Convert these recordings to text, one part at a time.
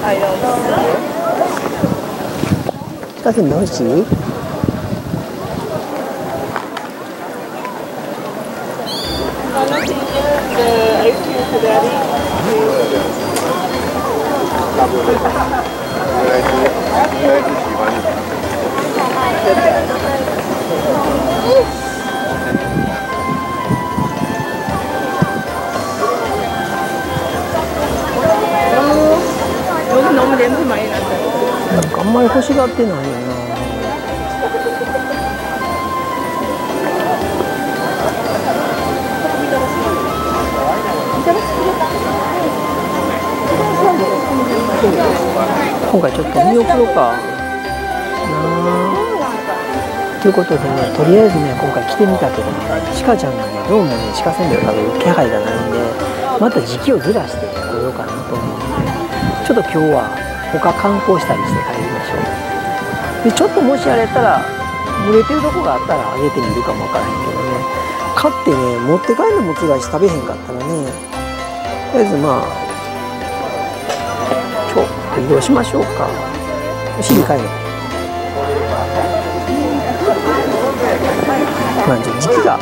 近くにないし。あんまり欲しがってないよな。今回ちょっと見送ろうかな。ということでね、とりあえずね、今回来てみたけど、シカちゃんがね、どうもね、鹿せんべいを食べる気配がないんで、また時期をずらしてこようかなと思うので、ちょっと今日は他観光したりして帰りましょう。でちょっともしあれやったら濡れてるとこがあったらあげてみるかもわからへんけどね。買ってね持って帰るのもつらいし食べへんかったらね、とりあえずまあちょっと移動しましょうか。お尻かいの、まあ、時期が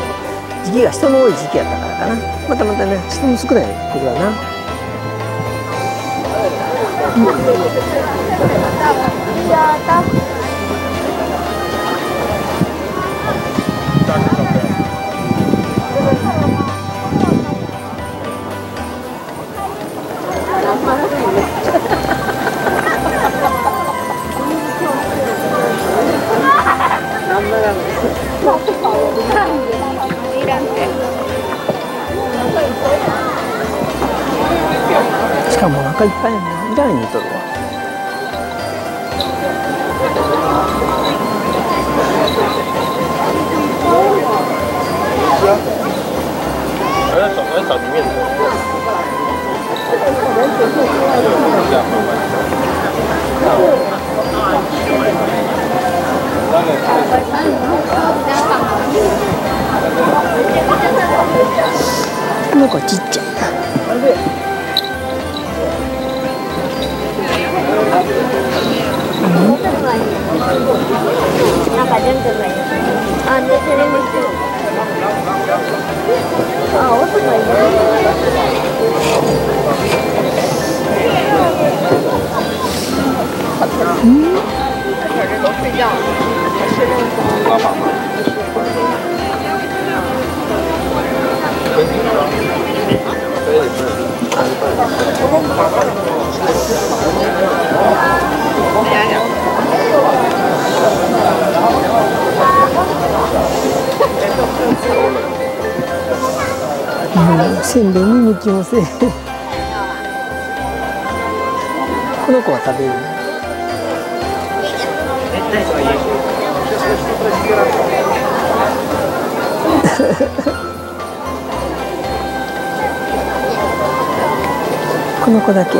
人の多い時期やったからかな。またね人の少ない時だな。しかもお腹いっぱいやな。イランにとるわ。この子ちっちゃいな。せんべいに向きません。この子は食べるね。この子だけ。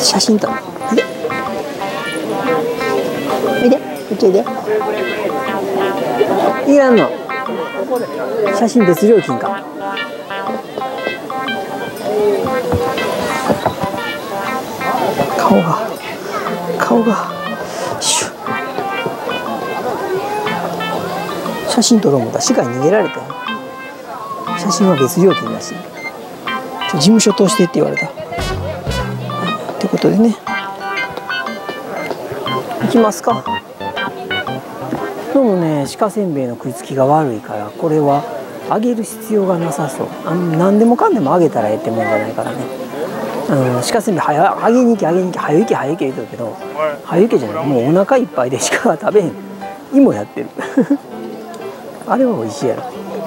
写真撮る。いらんの写真です。料金か。顔がシュッ。写真撮ろうもた。市外逃げられた。写真は別料金だし、事務所通してって言われた。ということでね、行きますか。今日もね、鹿せんべいの食いつきが悪いからこれはあげる必要がなさそう。何でもかんでもあげたらええってもんじゃないからね。鹿せんべいあげに行け言うとるけど、早行けじゃない。もうお腹いっぱいで鹿が食べへん。芋やってるあれは美味しいやろ。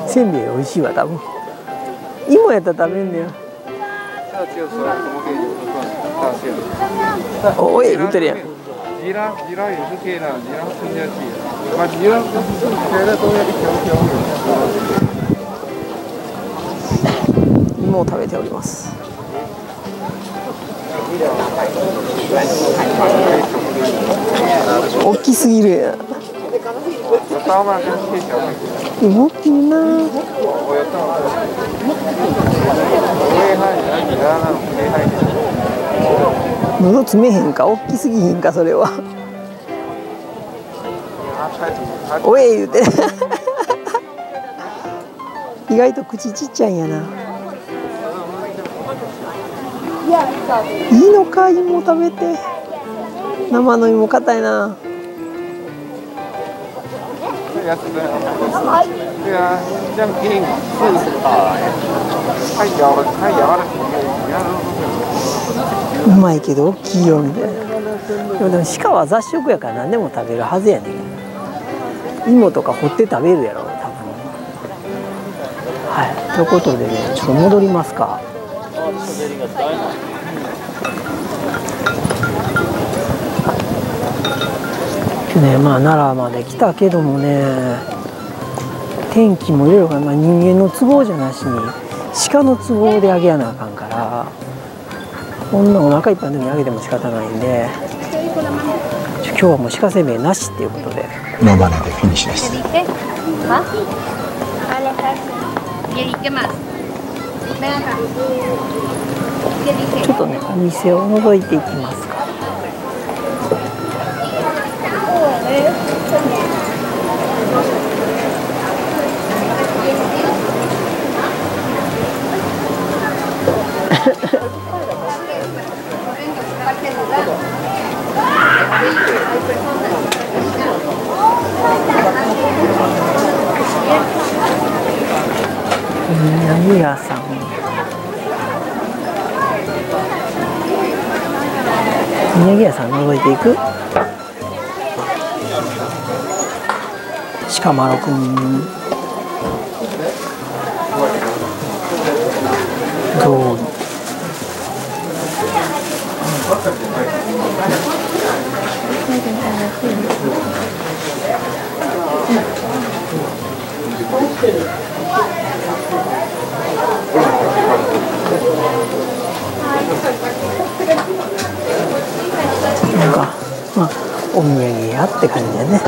せんべい美味しいわ。多分芋やったら食べんだよ。おい、見てるやん。芋を食べております。大きすぎるやん。動くな。喉詰めへんか、大きすぎへんか、それは。おえ言うて。意外と口ちっちゃいんやな。いいのか、芋食べて。生の芋硬いな。うまいけど大きいよみたいな。でも鹿は雑食やから何でも食べるはずやねんけど、芋とか掘って食べるやろ多分。はい、ということでね、ちょっと戻りますか。ね、まあ、奈良まで来たけどもね、天気もいろいろ、まあ、人間の都合じゃなしに鹿の都合であげやなあかんから、こんなお腹いっぱいの時にあげても仕方ないんで、今日はもう鹿せんべいなしっていうことで野放でフィニッシュです。ちょっとね、お店を覗いていきますか。何屋さん、お土産屋さん覗いていく。鹿丸くんどうなんか、まあ、お土産屋って感じだね。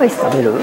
アイス食べる？